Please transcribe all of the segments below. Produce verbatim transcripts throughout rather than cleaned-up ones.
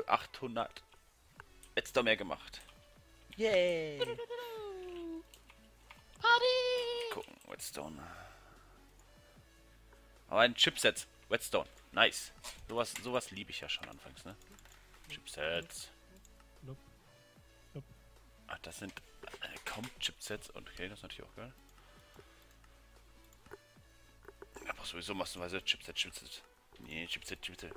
für achthundert. Jetzt da mehr gemacht. Yay! Yeah. Party! Gucken, Redstone. Aber ein Chipset. Redstone. Nice. Sowas sowas liebe ich ja schon anfangs, ne? Chipsets. Ach, das sind äh, kaum Chipsets. Okay, das ist natürlich auch geil. Aber sowieso massenweise Chipset, Chipset. Nee, Chipset, Chipset.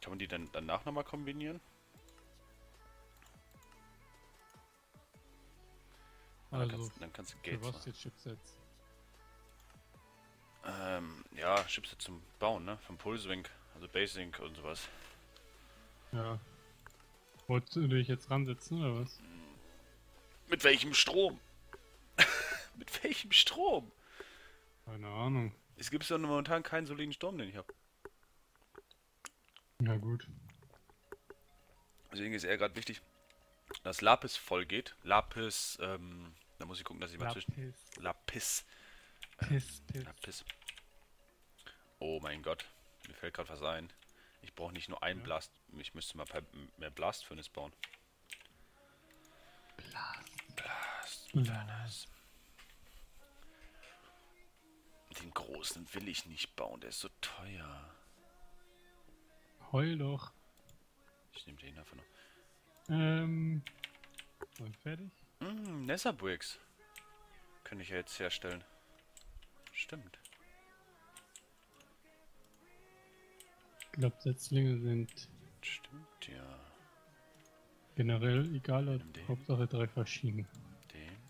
Kann man die dann danach nochmal kombinieren? Also, dann, kannst, dann kannst du Gates machen. Du brauchst jetzt Chipsets. Ähm, ja, Chipsets zum Bauen, ne? Vom Pulswink, also Basing und sowas. Ja. Wolltest du dich jetzt ransetzen oder was? Mit welchem Strom? Mit welchem Strom? Keine Ahnung. Es gibt ja momentan keinen soliden Strom, den ich habe. Na gut. Deswegen ist eher gerade wichtig, dass Lapis voll geht. Lapis, ähm, da muss ich gucken, dass ich mal zwischen... Lapis. Piss, piss. Ah, piss. Oh mein Gott, mir fällt gerade was ein. Ich brauche nicht nur einen ja. Blast, ich müsste mal mehr Blast Furnace bauen. Blast, Blast Furnace. Den großen will ich nicht bauen, der ist so teuer. Heul doch. Ich nehme den davon noch. Ähm, und fertig? Mm, Nessa Bricks. Könnte ich ja jetzt herstellen. Stimmt. Ich glaube, Setzlinge sind... Stimmt, ja. Generell egal, Hauptsache drei verschiedene. Den.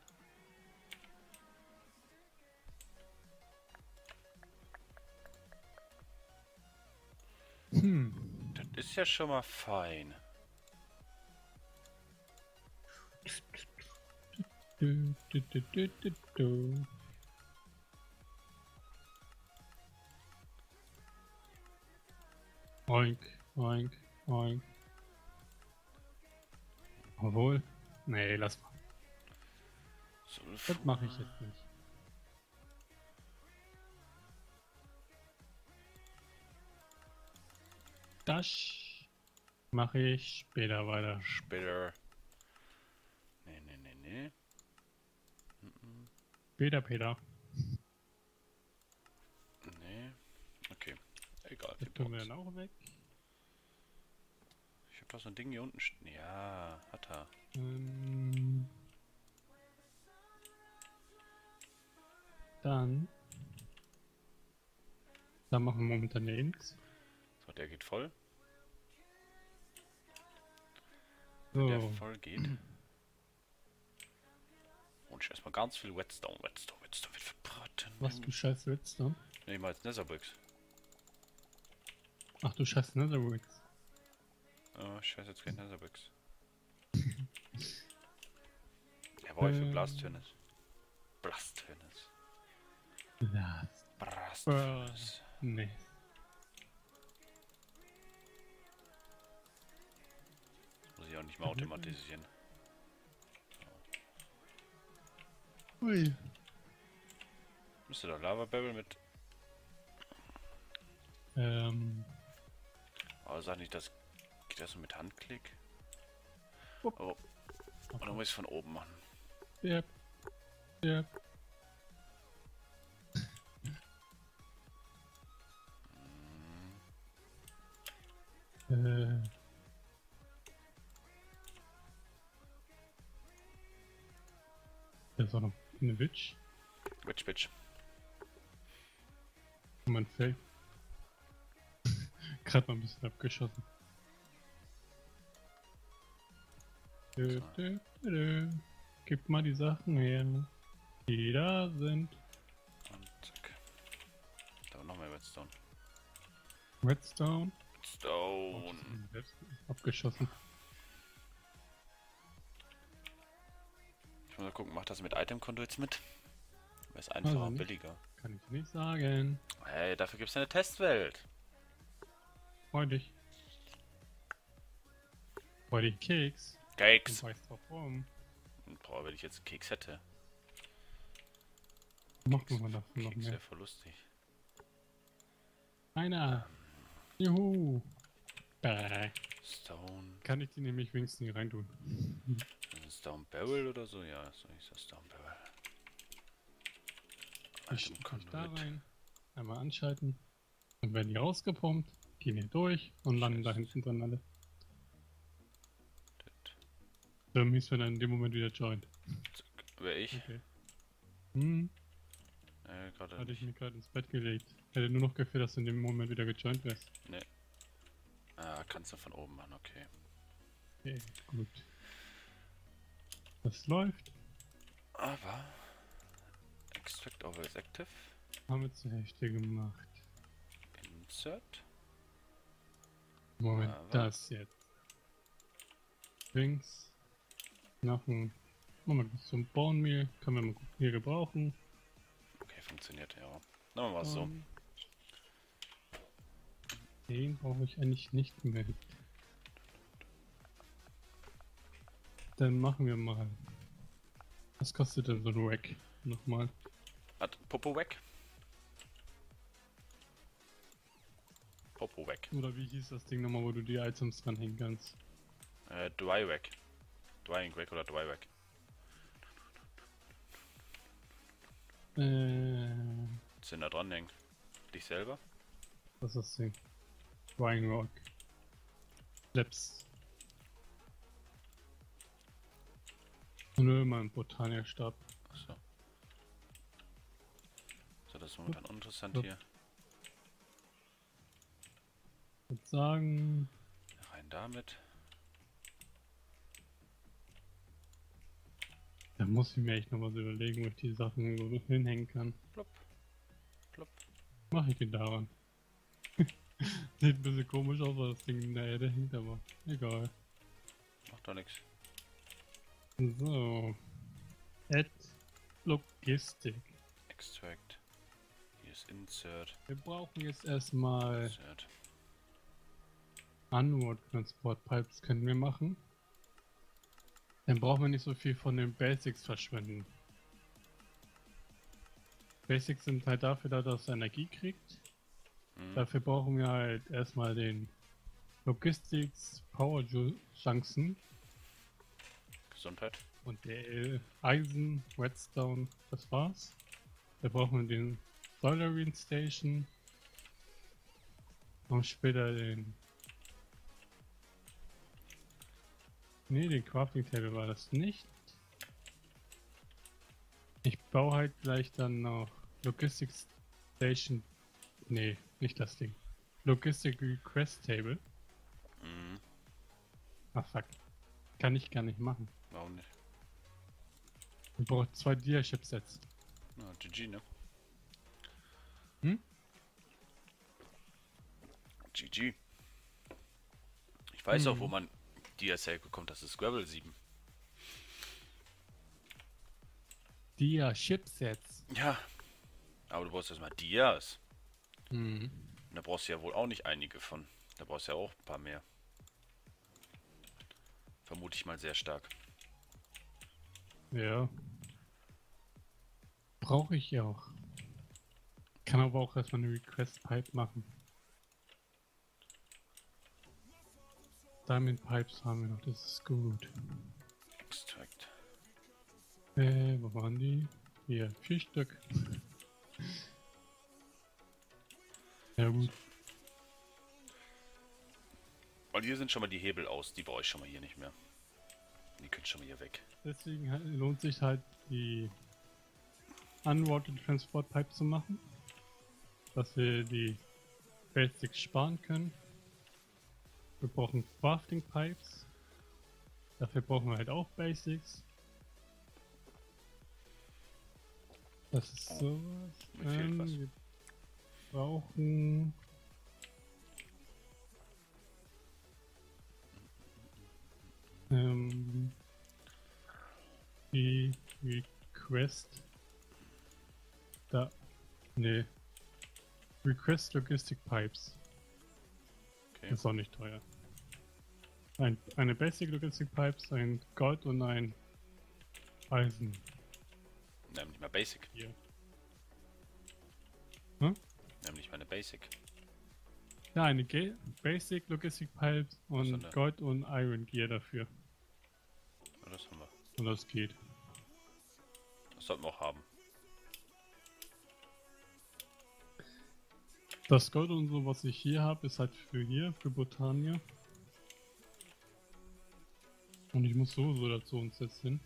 Hm. Das ist ja schon mal fein. Du, du, du, du, du, du. Oink, oink, oink. Obwohl. Nee, lass mal. Sulfur. Das mache ich jetzt nicht. Das mache ich später weiter. Später. Nee, nee, nee, nee. Mm-mm. Später, Peter. Nee. Okay. Egal. Das tun wir dann auch weg. Ich hab doch so ein Ding hier unten stehen. Ja, hat er. Ähm, dann. Dann machen wir momentan links. So, der geht voll. So. Der voll geht. Und ich erstmal ganz viel Redstone. Redstone, Redstone wird verbraten. Was du scheiß Redstone? Ne, ich mach jetzt Netherworks. Ach du scheiß Netherworks. Oh, ich weiß jetzt kein Netherworks. Er war für Blast Furnace. Blast Furnace. Blast. Blast Furnace. Nee. Das muss ich auch nicht mal automatisieren. Ui. Müsste da Lava Barrel mit. Ähm. Aber sag nicht, dass geht das nur mit Handklick? Oh. Oh. Und dann muss ich es von oben machen. Ja. Ja. Äh. Das war noch eine Witch. Witch, Witch. Man fällt. Gerade mal ein bisschen abgeschossen. Dö, dö, dö, dö. Gib mal die Sachen her, die da sind. Und zack. Da noch mehr Redstone. Redstone? Redstone. Oh, abgeschossen. Ich muss mal gucken, macht das mit Item-Konto jetzt mit? Weil es einfacher und billiger. Kann ich nicht sagen. Hey, dafür gibt es eine Testwelt. Freu dich. Freu dich Keks. Keks. Und weißt drauf rum. Boah, wenn ich jetzt Keks hätte. Macht man davon noch mehr. Keks wäre voll lustig. Einer. Juhu. Bäh. Stone. Kann ich die nämlich wenigstens hier reintun? Stone Barrel oder so? Ja, so ist das Stone Barrel. Ich komm da mit rein, einmal anschalten. Dann werden die rausgepumpt, gehen hier durch und landen da hinten dran alle. Dann hieß man dann in dem Moment wieder joint. Wer ich? Okay. Hm. Äh, gerade. Hatte ich mich gerade ins Bett gelegt. Hätte nur noch gefehlt, dass du in dem Moment wieder gejoint wärst. Nee. Ah, kannst du von oben machen, okay. Okay, gut. Das läuft. Aber Extract Always Active. Haben wir zur Hälfte gemacht. Insert. Moment, aber das jetzt. Links. Nach dem Moment zum Bonemeal. Können wir mal hier gebrauchen. Okay, funktioniert, ja. Dann war es so. Den brauche ich eigentlich nicht mehr. Dann machen wir mal. Was kostet denn so ein Rack? Nochmal. Hat Popo weg? Popo weg. Oder wie hieß das Ding nochmal, wo du die Items dranhängen kannst? Äh, Dry Rack. Drying Rack oder Dry Rack? Äh. Was sind da dranhängen? Dich selber? Was ist das Ding? Drying Rock. Laps. Nö, mein Botania-Stab. Achso. So, das ist momentan Hup. Interessant Hup. Hier. Ich würde sagen. Rein damit. Da muss ich mir echt noch was überlegen, wo ich die Sachen so hinhängen kann. Plop. Plop. Mach ich den daran. Sieht ein bisschen komisch aus, weil das Ding in der Erde hängt, aber egal. Macht doch nichts. So. Add Logistik. Extract. Hier ist Insert. Wir brauchen jetzt erstmal. Insert. Unwanted Transport Pipes können wir machen. Dann brauchen wir nicht so viel von den Basics verschwenden. Basics sind halt dafür da, dass er Energie kriegt. Mhm. Dafür brauchen wir halt erstmal den Logistics Power Chancen. Gesundheit. Und der Eisen, Redstone, das war's. Da brauchen wir den Solarine Station. Und später den. Ne, den Crafting Table war das nicht. Ich baue halt gleich dann noch Logistics Station. Ne, nicht das Ding. Logistic Request Table. Mhm. Ach fuck. Kann ich gar nicht machen. Warum nicht? Ich brauche zwei Dia-Chipsets. Ah, G G, ne? Hm? G G. Ich weiß mhm. auch, wo man Dia-Sec bekommt, das ist Scrabble sieben. Dia-Chipsets. Ja. Aber du brauchst erstmal Dias. Mhm. Und da brauchst du ja wohl auch nicht einige von. Da brauchst du ja auch ein paar mehr. Vermute ich mal sehr stark. Ja. Brauche ich ja auch. Kann aber auch erstmal eine Request Pipe machen. Diamond-Pipes haben wir noch, das ist gut. Extract. Äh, wo waren die? Hier, vier Stück. Ja gut. Und hier sind schon mal die Hebel aus, die brauche ich schon mal hier nicht mehr. Die können schon mal hier weg. Deswegen lohnt sich halt die Unwanted Transport Pipe zu machen. Dass wir die Basics sparen können. Wir brauchen Crafting Pipes. Dafür brauchen wir halt auch Basics. Das ist oh, sowas. Mir fehlt ähm, was. Wir brauchen. Ähm. Die Request. Da. Nee. Request Logistic Pipes. Okay. Ist auch nicht teuer. Ein, eine Basic Logistic Pipes, ein Gold und ein Eisen. Nein, nicht mal Basic. Hier. Hm? Nämlich meine Basic. Nein, Basic Logistic Pipes und Gold und Iron Gear dafür. Ja, das haben wir. Und das geht. Das sollten wir auch haben. Das Gold und so, was ich hier habe, ist halt für hier, für Botania. Und ich muss sowieso dazu uns jetzt hin.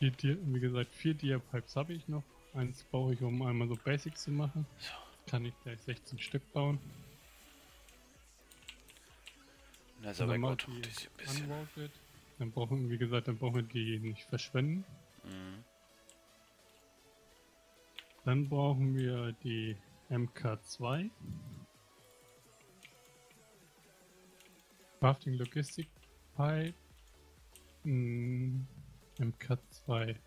Vier Dia, wie gesagt, vier Dia-Pipes habe ich noch. Eins brauche ich, um einmal so Basics zu machen. Kann ich gleich sechzehn Stück bauen. Na, ist aber gut, die ist ein bisschen. Unwanted. Dann brauchen wir, wie gesagt, dann brauchen wir die nicht verschwenden. Mhm. Dann brauchen wir die M K zwei. Crafting Logistik Pipe. Hm, M K zwei.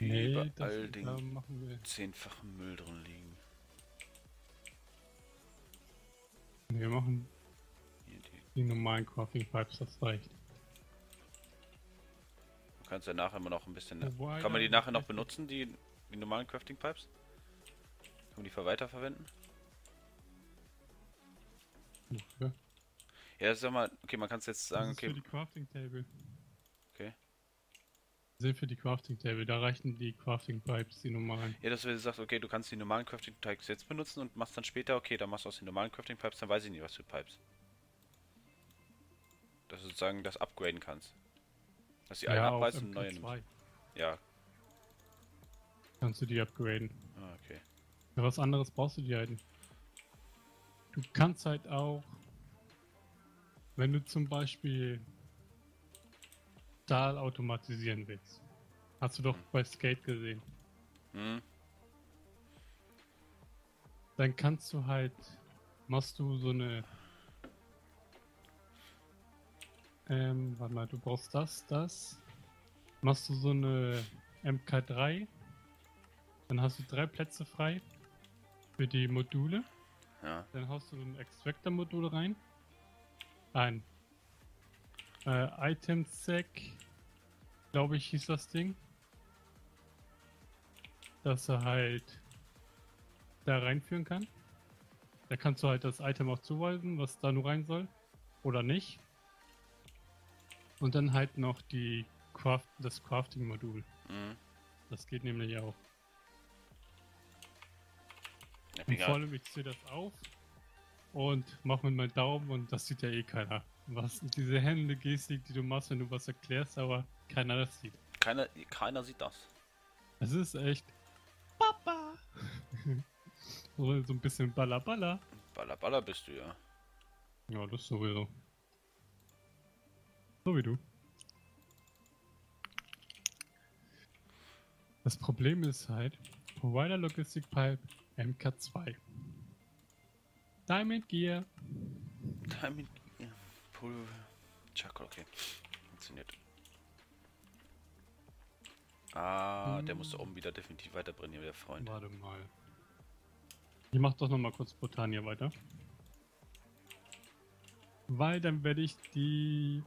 Nee, überall den zehnfachen Müll drin liegen. Wir machen hier die, die normalen Crafting Pipes, das reicht. Du kannst ja nachher immer noch ein bisschen... Wobei, kann man die nachher noch benutzen, die, die normalen Crafting Pipes? Kann man die für weiterverwenden? Okay. Ja, sag mal, okay, man kann es jetzt sagen, das ist okay... für die Crafting Table. Okay. Sind für die Crafting Table, da reichen die Crafting Pipes, die normalen. Ja, dass du sagst, okay, du kannst die normalen Crafting Pipes jetzt benutzen und machst dann später, okay, dann machst du aus den normalen Crafting Pipes, dann weiß ich nicht, was für Pipes. Dass du sozusagen das upgraden kannst. Dass die ja, einen abreißt und neue nimmt. Ja. Kannst du die upgraden. Ah, okay. Für was anderes brauchst du die halt. Du kannst halt auch, wenn du zum Beispiel Stahl automatisieren willst. Hast du doch hm. bei Skate gesehen. Hm. Dann kannst du halt, machst du so eine, ähm, warte mal, du brauchst das, das, machst du so eine M K drei, dann hast du drei Plätze frei für die Module, ja. Dann haust du so ein Extractor-Modul rein, ein Äh, Item Sack, glaube ich, hieß das Ding. Dass er halt da reinführen kann. Da kannst du halt das Item auch zuweisen, was da nur rein soll. Oder nicht. Und dann halt noch die Craft, das Crafting-Modul. Mhm. Das geht nämlich auch. Ja, und vor allem, ich ziehe das auf und mache mit meinem Daumen und das sieht ja eh keiner. Was diese Hände-Gestik, die du machst, wenn du was erklärst, aber keiner das sieht. Keiner, keiner sieht das. Es ist echt Papa. so, so ein bisschen Ballaballa. Ballaballa bist du ja. Ja, das sowieso. So wie du. Das Problem ist halt Provider Logistik Pipe M K zwei. Diamond Gear. Diamond Gear. Chuck, okay. Funktioniert. Ah, hm. der muss da oben wieder definitiv weiterbrennen, der Freund. Warte mal. Ich mach doch nochmal kurz Botania weiter. Weil dann werde ich die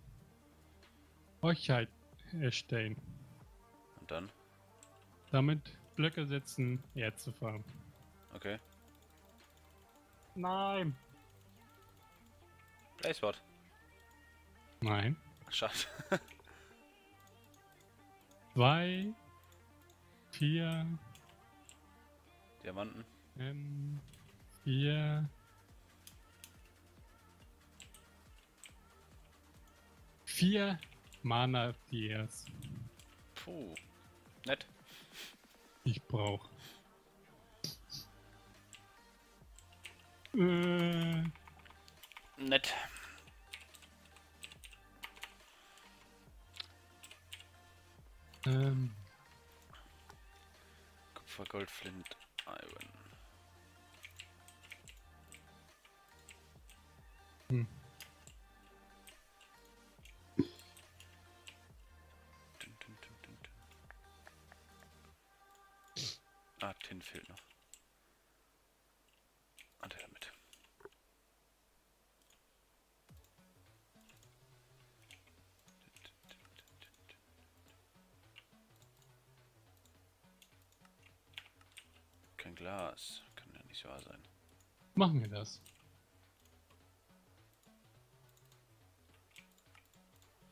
Orchheit erstellen. Und dann? Damit Blöcke setzen, Erze farmen. Okay. Nein! Place what? Nein. Schade. Zwei. Vier. Diamanten. Ähm, vier. Vier Mana F D s. Puh. Nett. Ich brauch. Äh. Nett. Ähm. Kupfer, Gold, Flint, Iron. Hm. Dun, dun, dun, dun, dun. Ah, Tin fehlt noch. Ah, der damit. kein Glas. Kann ja nicht wahr sein. Machen wir das.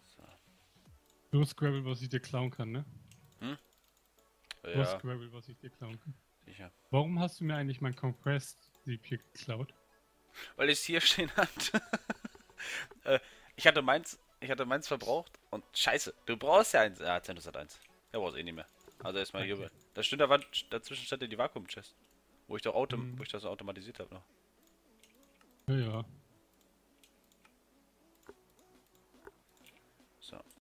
So. Nur Scrabble, was ich dir klauen kann, ne? Hm? Ja. Nur Scrabble, was ich dir klauen kann. Sicher. Warum hast du mir eigentlich mein Compressed Sieb hier geklaut? Weil ich es hier stehen hatte. äh, ich hatte meins, ich hatte meins verbraucht und scheiße, du brauchst ja eins. Ah, Zendus hat eins. Der braucht eh nicht mehr. Also erstmal okay. Hier. Da stimmt, da war, dazwischen stand ja die Vakuum-Chest. Wo ich doch Auto, hm. wo ich das automatisiert habe noch. Ja, ja.